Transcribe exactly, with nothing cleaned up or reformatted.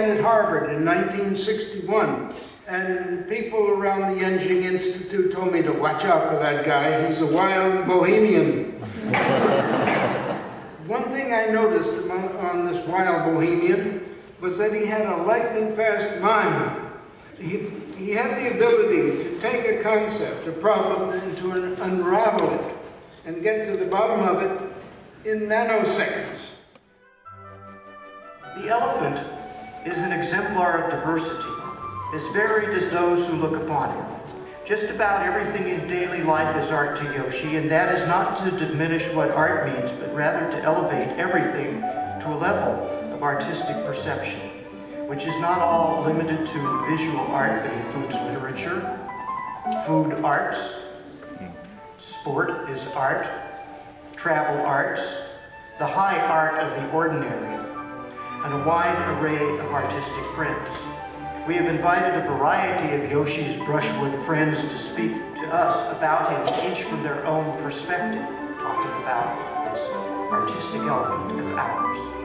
man at Harvard in nineteen sixty-one, and people around the Yenjing Institute told me to watch out for that guy, he's a wild bohemian. One thing I noticed among, on this wild bohemian was that he had a lightning-fast mind. He, he had the ability to take a concept, a problem, and to unravel it and get to the bottom of it in nanoseconds. The elephant is an exemplar of diversity, as varied as those who look upon it. Just about everything in daily life is art to Yoshi, and that is not to diminish what art means, but rather to elevate everything to a level of artistic perception, which is not all limited to visual art, but includes literature, food arts, sport is art, travel arts, the high art of the ordinary, and a wide array of artistic friends. We have invited a variety of Yoshi's Brushwood friends to speak to us about him, each from their own perspective, talking about this artistic element of ours.